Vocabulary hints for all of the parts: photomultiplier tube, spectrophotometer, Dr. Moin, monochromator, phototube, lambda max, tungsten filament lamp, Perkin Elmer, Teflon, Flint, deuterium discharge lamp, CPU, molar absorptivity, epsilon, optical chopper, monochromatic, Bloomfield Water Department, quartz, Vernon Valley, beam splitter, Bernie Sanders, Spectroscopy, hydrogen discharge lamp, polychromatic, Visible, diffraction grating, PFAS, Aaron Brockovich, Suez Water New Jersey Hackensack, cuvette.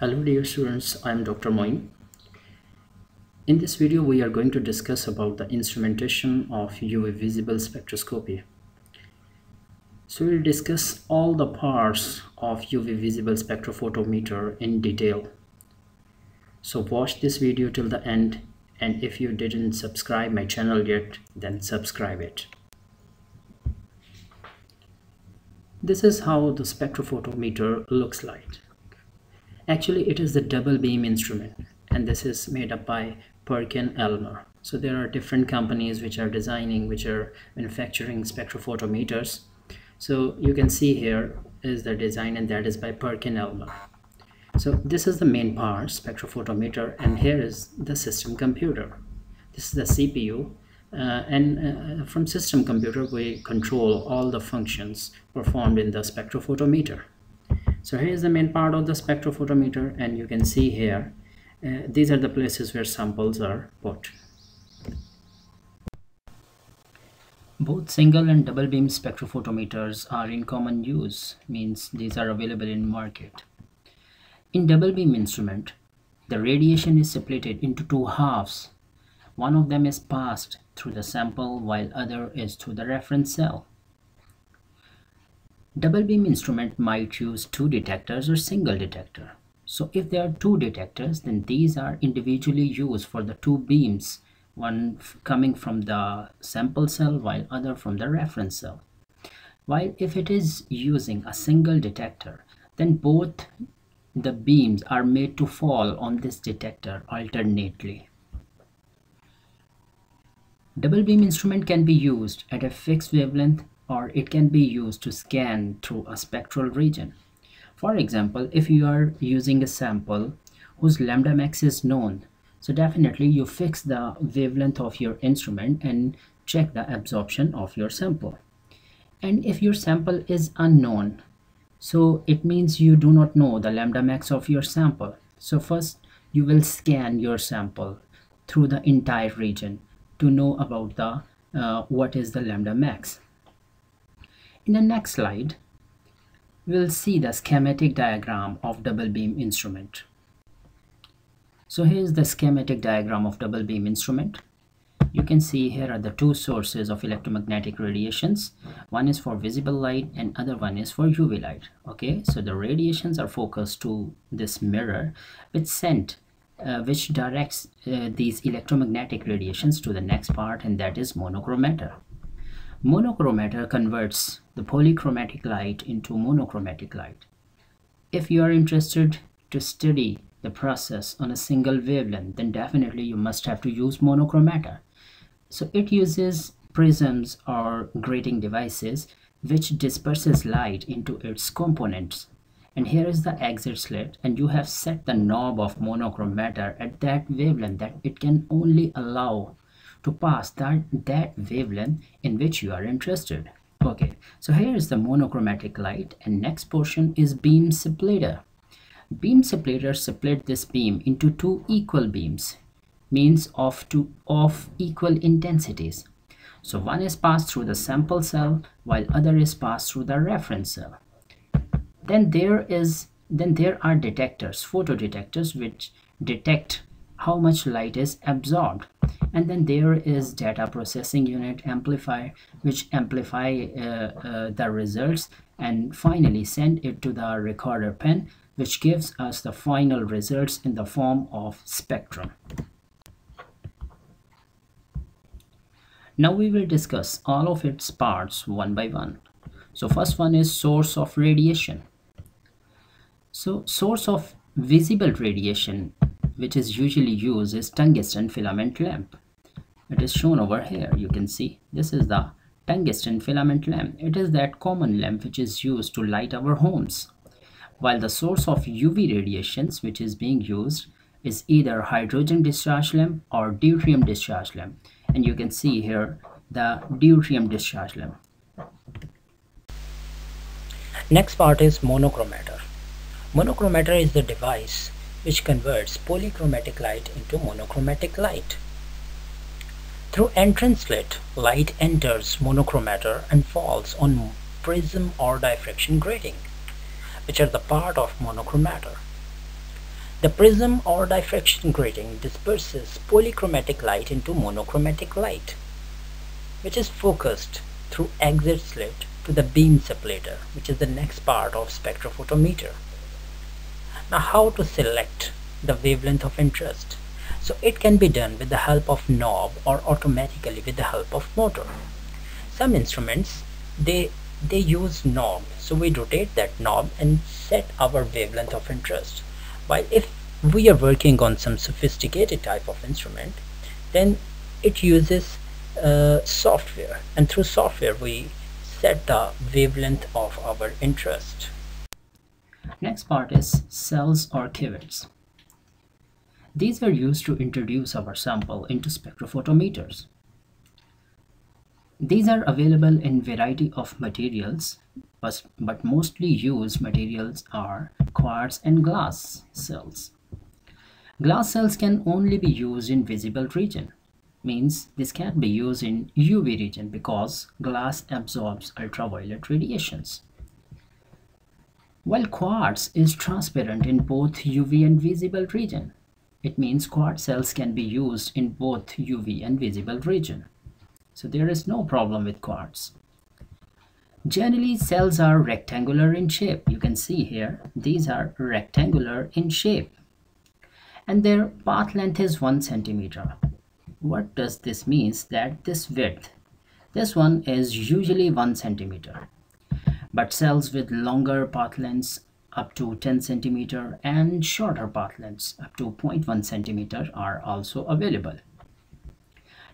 Hello dear students, I am Dr. Moin. In this video we are going to discuss about the instrumentation of UV visible spectroscopy. So we will discuss all the parts of UV visible spectrophotometer in detail. So watch this video till the end, and if you didn't subscribe my channel yet, then subscribe it. This is how the spectrophotometer looks like. Actually, it is the double beam instrument, and this is made up by Perkin Elmer. So there are different companies which are designing, which are manufacturing spectrophotometers. So you can see here is the design, and that is by Perkin Elmer. So this is the main part, spectrophotometer, and here is the system computer. This is the CPU, and from system computer we control all the functions performed in the spectrophotometer. So here is the main part of the spectrophotometer, and you can see here these are the places where samples are put. Both single and double beam spectrophotometers are in common use, means these are available in market. In double beam instrument, the radiation is separated into two halves. One of them is passed through the sample while other is through the reference cell. Double beam instrument might use two detectors or single detector. So if there are two detectors, then these are individually used for the two beams, one coming from the sample cell while other from the reference cell. While if it is using a single detector, then both the beams are made to fall on this detector alternately. Double beam instrument can be used at a fixed wavelength, or it can be used to scan through a spectral region. For example, if you are using a sample whose lambda max is known, so definitely you fix the wavelength of your instrument and check the absorption of your sample. And if your sample is unknown, so it means you do not know the lambda max of your sample. So first you will scan your sample through the entire region to know about the what is the lambda max. In the next slide, we'll see the schematic diagram of double beam instrument. So here's the schematic diagram of double beam instrument. You can see here are the two sources of electromagnetic radiations. One is for visible light and other one is for UV light. Okay, so the radiations are focused to this mirror, which directs these electromagnetic radiations to the next part, and that is monochromator. Monochromator converts the polychromatic light into monochromatic light. If you are interested to study the process on a single wavelength, then definitely you must have to use monochromator. So it uses prisms or grating devices which disperses light into its components. And here is the exit slit, and you have set the knob of monochromator at that wavelength that it can only allow to pass that wavelength in which you are interested. Okay, so here is the monochromatic light, and next portion is beam splitter. Beam splitter split this beam into two equal beams, means of equal intensities. So one is passed through the sample cell while other is passed through the reference cell. Then there are detectors, photodetectors, which detect how much light is absorbed. And then there is data processing unit, amplifier, which amplify the results and finally send it to the recorder pen, which gives us the final results in the form of spectrum. Now we will discuss all of its parts one by one. So first one is source of radiation. So source of visible radiation, which is usually used, is tungsten filament lamp. It is shown over here. You can see this is the tungsten filament lamp. It is that common lamp which is used to light our homes. While the source of UV radiations which is being used is either hydrogen discharge lamp or deuterium discharge lamp. And you can see here the deuterium discharge lamp. Next part is monochromator. Monochromator is the device which converts polychromatic light into monochromatic light. Through entrance slit, light enters monochromator and falls on prism or diffraction grating, which are the part of monochromator. The prism or diffraction grating disperses polychromatic light into monochromatic light, which is focused through exit slit to the beam splitter, which is the next part of spectrophotometer. Now, how to select the wavelength of interest? So it can be done with the help of knob or automatically with the help of motor. Some instruments they use knob, so we rotate that knob and set our wavelength of interest. While if we are working on some sophisticated type of instrument, then it uses software, and through software we set the wavelength of our interest. Next part is cells or cuvettes. These were used to introduce our sample into spectrophotometers. These are available in variety of materials, but mostly used materials are quartz and glass cells. Glass cells can only be used in visible region, means this can't be used in UV region because glass absorbs ultraviolet radiations. While quartz is transparent in both UV and visible region, it means quartz cells can be used in both UV and visible region. So there is no problem with quartz. Generally, cells are rectangular in shape. You can see here, these are rectangular in shape, and their path length is 1 centimeter. What does this mean? That this width, this one is usually 1 centimeter, but cells with longer path lengths up to 10 centimeter and shorter path lengths up to 0.1 centimeter are also available.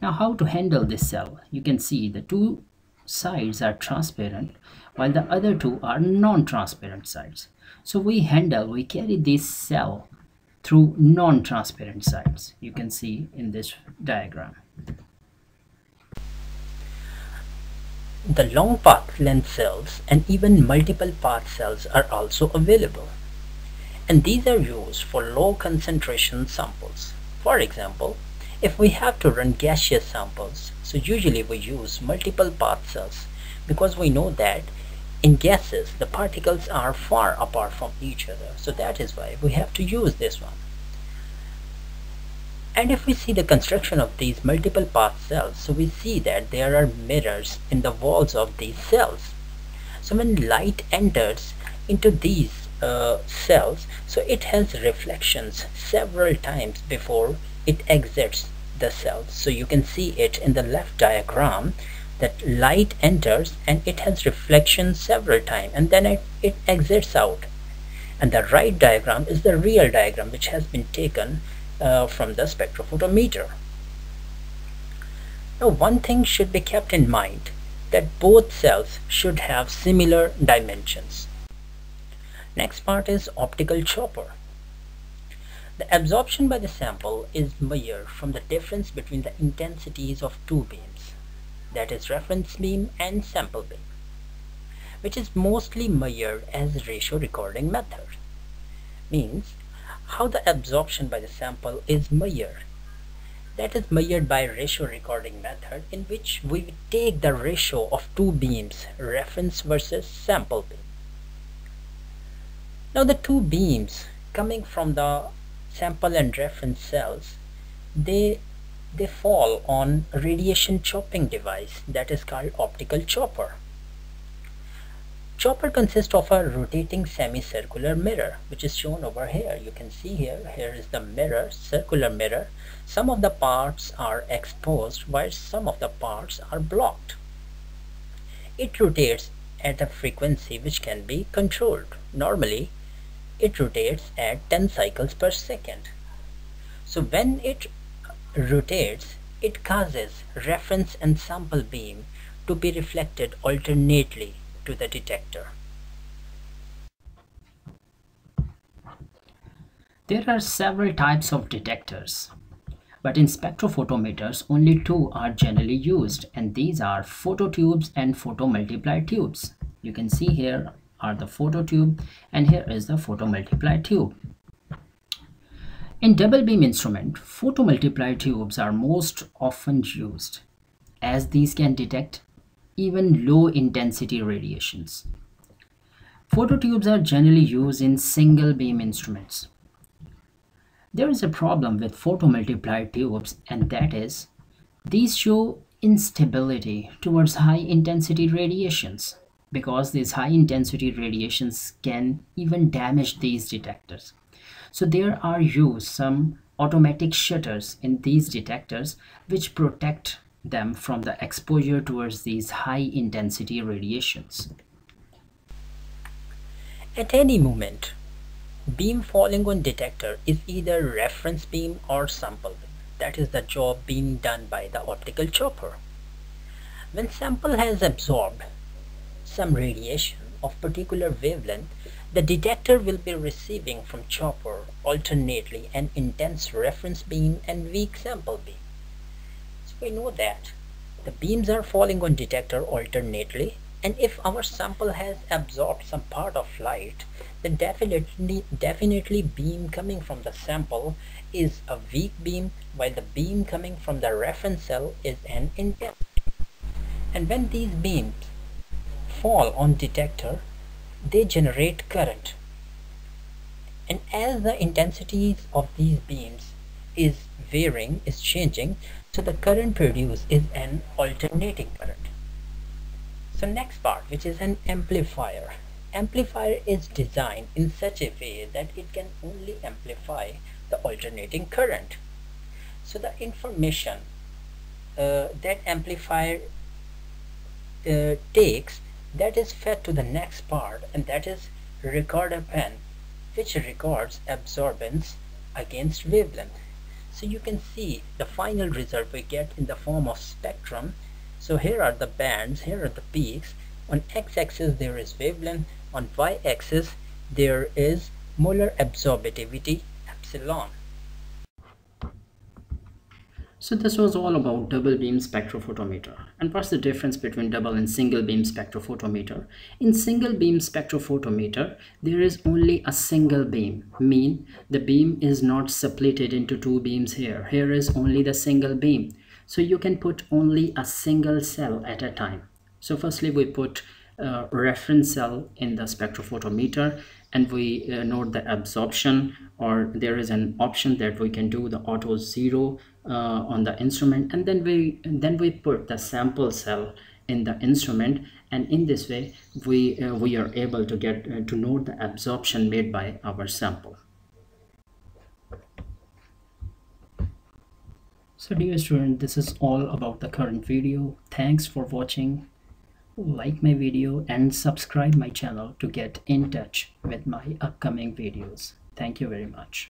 Now, how to handle this cell? You can see the two sides are transparent while the other two are non-transparent sides. So we carry this cell through non-transparent sides. You can see in this diagram. The long path length cells and even multiple path cells are also available, and these are used for low concentration samples. For example, if we have to run gaseous samples, so usually we use multiple path cells because we know that in gases the particles are far apart from each other, so that is why we have to use this one. And if we see the construction of these multiple path cells, so we see that there are mirrors in the walls of these cells. So when light enters into these cells, so it has reflections several times before it exits the cell. So you can see it in the left diagram that light enters and it has reflection several times, and then it exits out. And the right diagram is the real diagram which has been taken from the spectrophotometer. Now, one thing should be kept in mind, that both cells should have similar dimensions. Next part is optical chopper. The absorption by the sample is measured from the difference between the intensities of two beams, that is reference beam and sample beam, which is mostly measured as ratio recording method. Means how the absorption by the sample is measured. That is measured by ratio recording method, in which we take the ratio of two beams, reference versus sample beam. Now, the two beams coming from the sample and reference cells, they fall on radiation chopping device that is called optical chopper. Chopper consists of a rotating semicircular mirror, which is shown over here. You can see here is the mirror, circular mirror. Some of the parts are exposed while some of the parts are blocked. It rotates at a frequency which can be controlled. Normally it rotates at 10 cycles per second. So when it rotates, it causes reference and sample beam to be reflected alternately to the detector. There are several types of detectors, but in spectrophotometers only two are generally used, and these are phototubes and photomultiplier tubes. You can see here are the phototube and here is the photomultiplier tube. In double beam instrument, photomultiplier tubes are most often used, as these can detect even low intensity radiations. Phototubes are generally used in single beam instruments. There is a problem with photomultiplier tubes, and that is these show instability towards high intensity radiations, because these high intensity radiations can even damage these detectors. So there are used some automatic shutters in these detectors which protect them from the exposure towards these high intensity radiations. At any moment, beam falling on detector is either reference beam or sample beam. That is the job being done by the optical chopper. When sample has absorbed some radiation of particular wavelength, the detector will be receiving from chopper alternately an intense reference beam and weak sample beam. So we know that the beams are falling on detector alternately, and if our sample has absorbed some part of light, then definitely beam coming from the sample is a weak beam, while the beam coming from the reference cell is an intense. And when these beams fall on detector, they generate current, and as the intensities of these beams is changing, so the current produced is an alternating current. So next part, which is an amplifier. Amplifier is designed in such a way that it can only amplify the alternating current. So the information that amplifier takes, that is fed to the next part, and that is recorder pen, which records absorbance against wavelength. So you can see the final result we get in the form of spectrum. So here are the bands, here are the peaks. On x-axis there is wavelength, on y-axis there is molar absorptivity, epsilon. So this was all about double beam spectrophotometer. And what's the difference between double and single beam spectrophotometer? In single beam spectrophotometer, there is only a single beam, mean the beam is not splitted into two beams here. Here is only the single beam. So you can put only a single cell at a time. So firstly, we put a reference cell in the spectrophotometer, and we note the absorption, or there is an option that we can do the auto zero on the instrument, and then we put the sample cell in the instrument, and in this way we are able to get to note the absorption made by our sample. So dear student, this is all about the current video. Thanks for watching. Like my video and subscribe my channel to get in touch with my upcoming videos. Thank you very much.